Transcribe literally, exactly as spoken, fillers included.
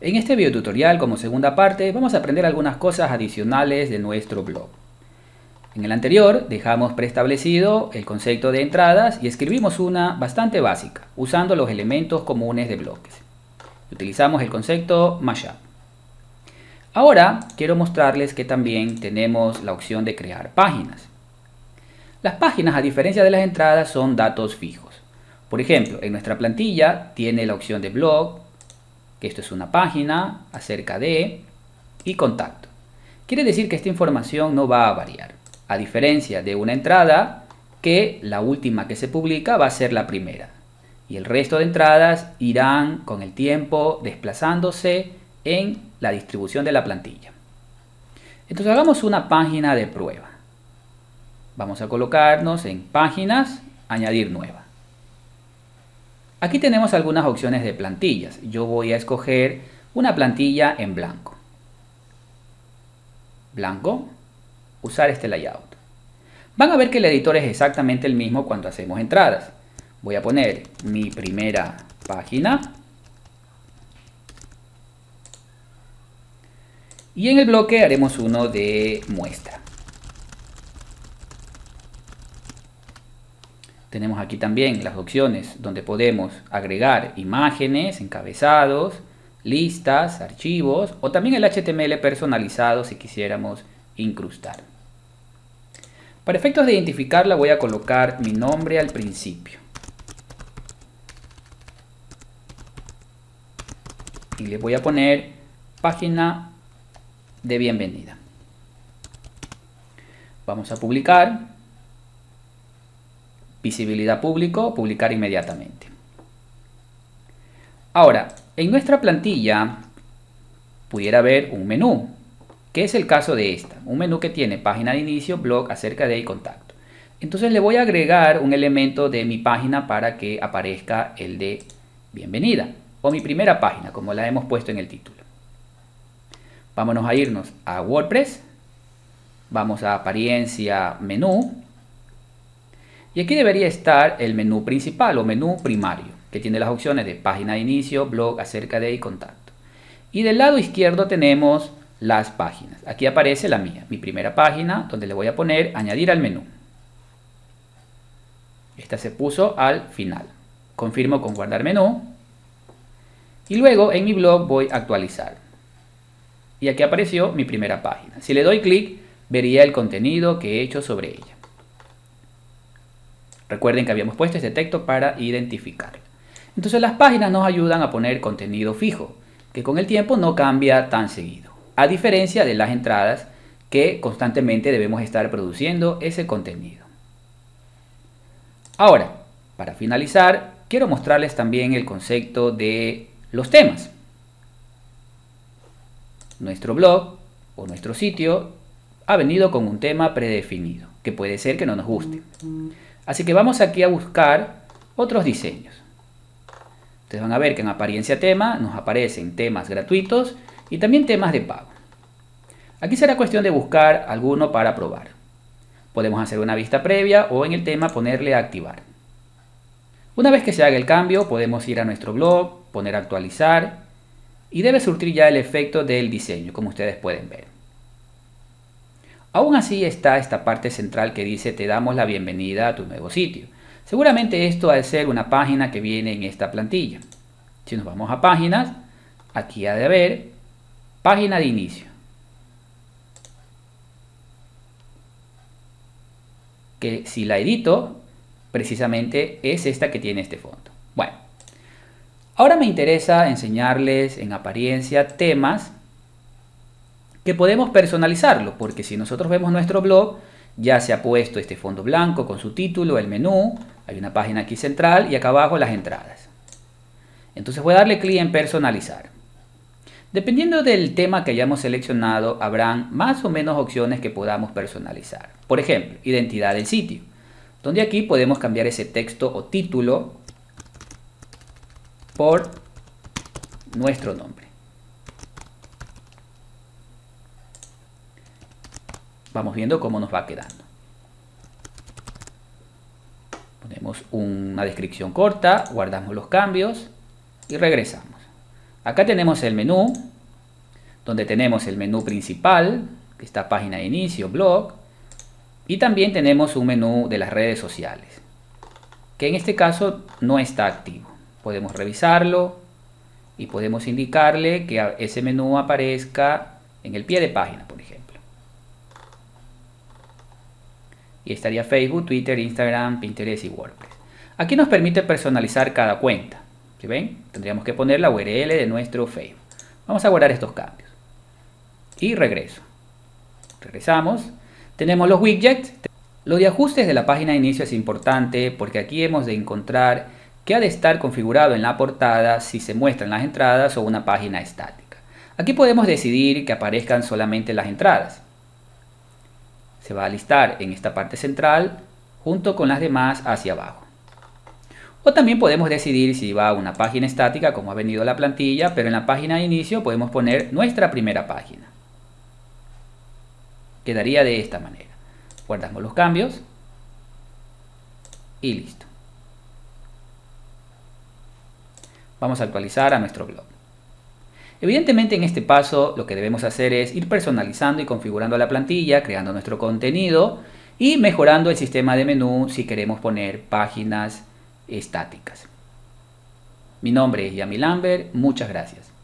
En este video tutorial, como segunda parte, vamos a aprender algunas cosas adicionales de nuestro blog. En el anterior dejamos preestablecido el concepto de entradas y escribimos una bastante básica, usando los elementos comunes de bloques. Utilizamos el concepto Mashup. Ahora quiero mostrarles que también tenemos la opción de crear páginas. Las páginas, a diferencia de las entradas, son datos fijos. Por ejemplo, en nuestra plantilla tiene la opción de blog, que esto es una página, acerca de, y contacto. Quiere decir que esta información no va a variar, a diferencia de una entrada, que la última que se publica va a ser la primera. Y el resto de entradas irán con el tiempo desplazándose en la distribución de la plantilla. Entonces hagamos una página de prueba. Vamos a colocarnos en páginas, añadir nueva. Aquí tenemos algunas opciones de plantillas. Yo voy a escoger una plantilla en blanco. Blanco. Usar este layout. Van a ver que el editor es exactamente el mismo cuando hacemos entradas. Voy a poner mi primera página. Y en el bloque haremos uno de muestra. Tenemos aquí también las opciones donde podemos agregar imágenes, encabezados, listas, archivos o también el H T M L personalizado si quisiéramos incrustar. Para efectos de identificarla voy a colocar mi nombre al principio. Y le voy a poner página de bienvenida. Vamos a publicar. Visibilidad público, publicar inmediatamente. Ahora, en nuestra plantilla pudiera haber un menú, que es el caso de esta. Un menú que tiene página de inicio, blog, acerca de y contacto. Entonces le voy a agregar un elemento de mi página para que aparezca el de bienvenida. O mi primera página, como la hemos puesto en el título. Vámonos a irnos a WordPress. Vamos a apariencia, menú. Y aquí debería estar el menú principal o menú primario, que tiene las opciones de página de inicio, blog, acerca de y contacto. Y del lado izquierdo tenemos las páginas. Aquí aparece la mía, mi primera página, donde le voy a poner añadir al menú. Esta se puso al final. Confirmo con guardar menú. Y luego en mi blog voy a actualizar. Y aquí apareció mi primera página. Si le doy clic, vería el contenido que he hecho sobre ella. Recuerden que habíamos puesto este texto para identificarlo. Entonces las páginas nos ayudan a poner contenido fijo, que con el tiempo no cambia tan seguido. A diferencia de las entradas, que constantemente debemos estar produciendo ese contenido. Ahora, para finalizar, quiero mostrarles también el concepto de los temas. Nuestro blog o nuestro sitio ha venido con un tema predefinido, que puede ser que no nos guste. Así que vamos aquí a buscar otros diseños. Ustedes van a ver que en apariencia tema nos aparecen temas gratuitos y también temas de pago. Aquí será cuestión de buscar alguno para probar. Podemos hacer una vista previa o en el tema ponerle a activar. Una vez que se haga el cambio podemos ir a nuestro blog, poner actualizar y debe surtir ya el efecto del diseño, como ustedes pueden ver. Aún así está esta parte central que dice te damos la bienvenida a tu nuevo sitio. Seguramente esto ha de ser una página que viene en esta plantilla. Si nos vamos a páginas, aquí ha de haber página de inicio. Que si la edito, precisamente es esta que tiene este fondo. Bueno, ahora me interesa enseñarles en apariencia temas que podemos personalizarlo, porque si nosotros vemos nuestro blog, ya se ha puesto este fondo blanco con su título, el menú, hay una página aquí central y acá abajo las entradas. Entonces voy a darle clic en personalizar. Dependiendo del tema que hayamos seleccionado, habrán más o menos opciones que podamos personalizar. Por ejemplo, identidad del sitio, donde aquí podemos cambiar ese texto o título por nuestro nombre. Vamos viendo cómo nos va quedando. Ponemos una descripción corta, guardamos los cambios y regresamos. Acá tenemos el menú, donde tenemos el menú principal, que está página de inicio, blog, y también tenemos un menú de las redes sociales, que en este caso no está activo. Podemos revisarlo y podemos indicarle que ese menú aparezca en el pie de página, por ejemplo. Y estaría Facebook, Twitter, Instagram, Pinterest y WordPress. Aquí nos permite personalizar cada cuenta. ¿Sí ven? Tendríamos que poner la U R L de nuestro Facebook. Vamos a guardar estos cambios. Y regreso. Regresamos. Tenemos los widgets. Lo de ajustes de la página de inicio es importante porque aquí hemos de encontrar que ha de estar configurado en la portada si se muestran las entradas o una página estática. Aquí podemos decidir que aparezcan solamente las entradas. Se va a listar en esta parte central junto con las demás hacia abajo. O también podemos decidir si va a una página estática como ha venido la plantilla, pero en la página de inicio podemos poner nuestra primera página. Quedaría de esta manera. Guardamos los cambios y listo. Vamos a actualizar a nuestro blog. Evidentemente en este paso lo que debemos hacer es ir personalizando y configurando la plantilla, creando nuestro contenido y mejorando el sistema de menú si queremos poner páginas estáticas. Mi nombre es Yamil Lambert, muchas gracias.